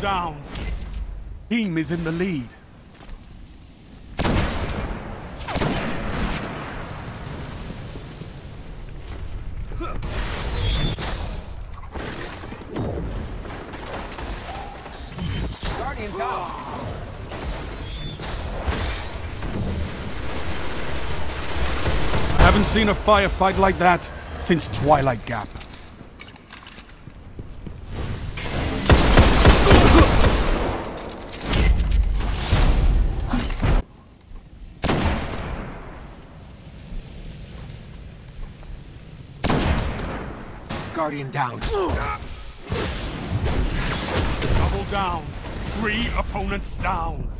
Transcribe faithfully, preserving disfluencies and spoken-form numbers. down. Team is in the lead. Guardian down. I haven't seen a firefight like that since Twilight Gap. Guardian down. Double down. Three opponents down.